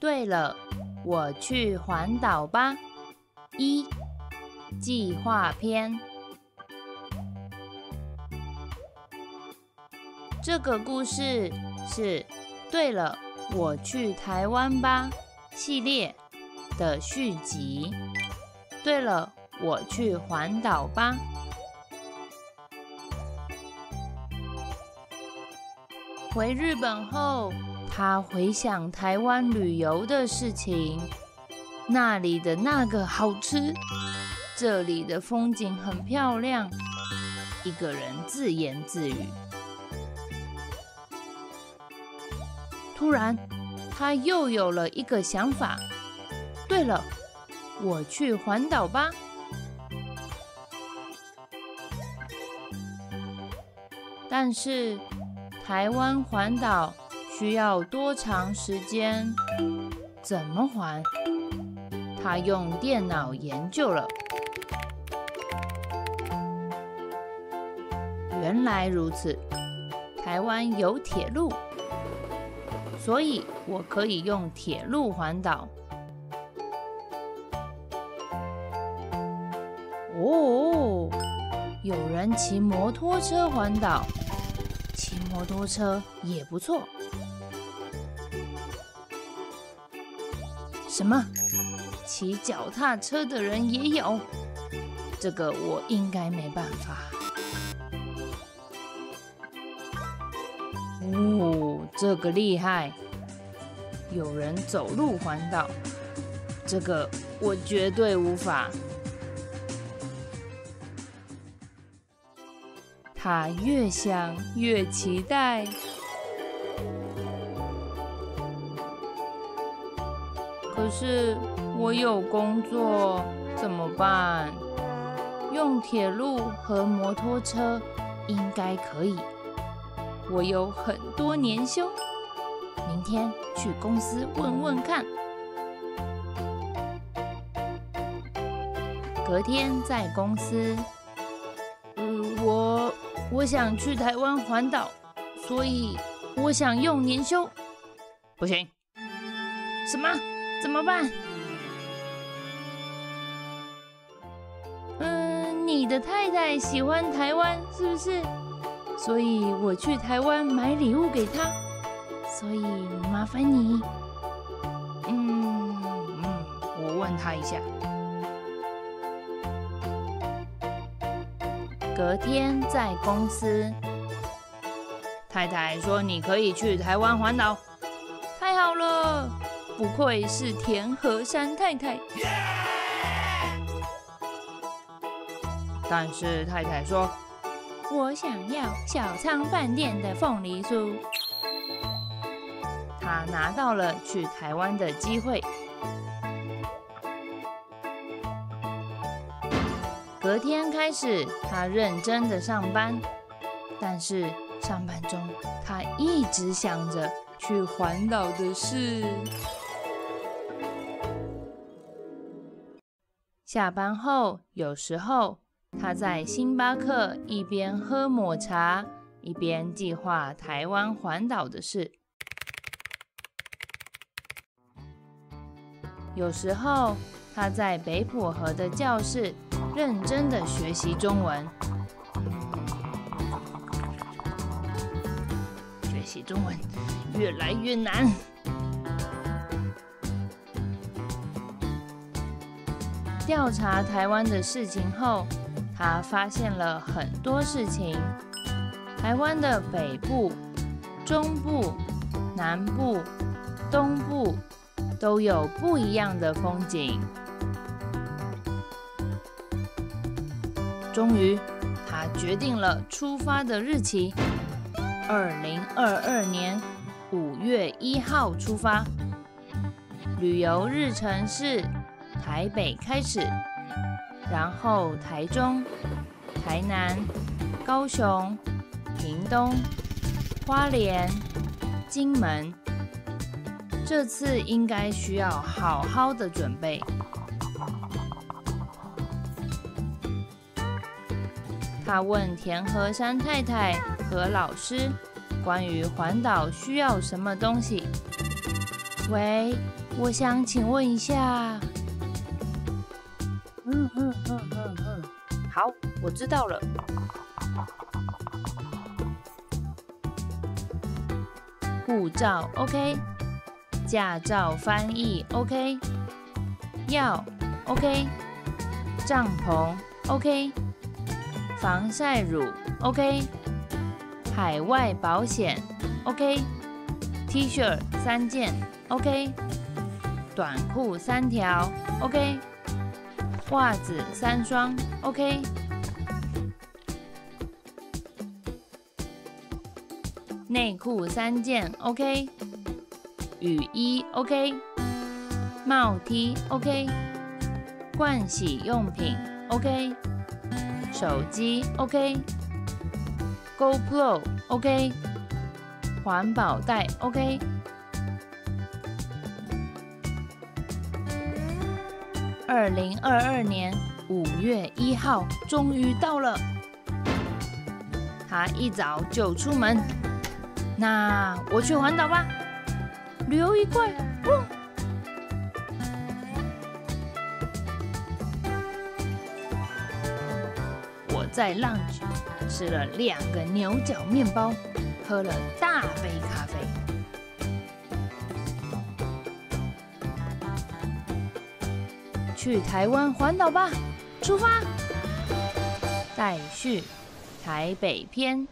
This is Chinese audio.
对了，我去环岛吧！一、计划篇。这个故事是对了，我去台湾吧系列的续集。对了，我去环岛吧。回日本后，他回想台湾旅游的事情，那里的那个好吃，这里的风景很漂亮，一个人自言自语。突然，他又有了一个想法，对了，我去环岛吧。但是，台湾环岛需要多长时间？怎么环？他用电脑研究了。原来如此，台湾有铁路，所以我可以用铁路环岛。哦，有人骑摩托车环岛，骑摩托车也不错。什么？骑脚踏车的人也有？这个我应该没办法。哦，这个厉害！有人走路环岛，这个我绝对无法。他越想越期待。可是我有工作，怎么办？用铁路和摩托车应该可以。我有很多年休，明天去公司问问看。隔天在公司，我想去台湾环岛，所以我想用年休。不行。什么？怎么办？你的太太喜欢台湾是不是？所以我去台湾买礼物给她，所以麻烦你。我问她一下。隔天在公司，太太说你可以去台湾环岛，太好了。不愧是田和山太太，但是太太说：“我想要小仓饭店的凤梨酥。”她拿到了去台湾的机会。隔天开始，她认真的上班，但是上班中她一直想着去环岛的事。下班后，有时候他在星巴克一边喝抹茶，一边计划台湾环岛的事。有时候他在北浦河的教室认真的学习中文。学习中文越来越难。调查台湾的事情后，他发现了很多事情。台湾的北部、中部、南部、东部都有不一样的风景。终于，他决定了出发的日期2022年5月1号出发。旅游日程是台北开始，然后台中、台南、高雄、屏东、花莲、金门。这次应该需要好好的准备。他问田和山太太和老师关于环岛需要什么东西。喂，我想请问一下。好，我知道了。护照 OK， 驾照翻译 OK， 药 OK， 帐篷 OK， 防晒乳 OK， 海外保险 OK， T 恤3件 OK， 短裤3条 OK， 袜子3双 OK。 内裤3件 ，OK， 雨衣 OK， 帽 T OK， 盥洗用品 OK， 手机 OK，GoPro OK， 环保袋 OK。 2022年5月1号终于到了，他一早就出门。 那我去环岛吧，旅游愉快。我在 lunch 吃了2个牛角面包，喝了大杯咖啡。去台湾环岛吧，出发！待续，台北篇。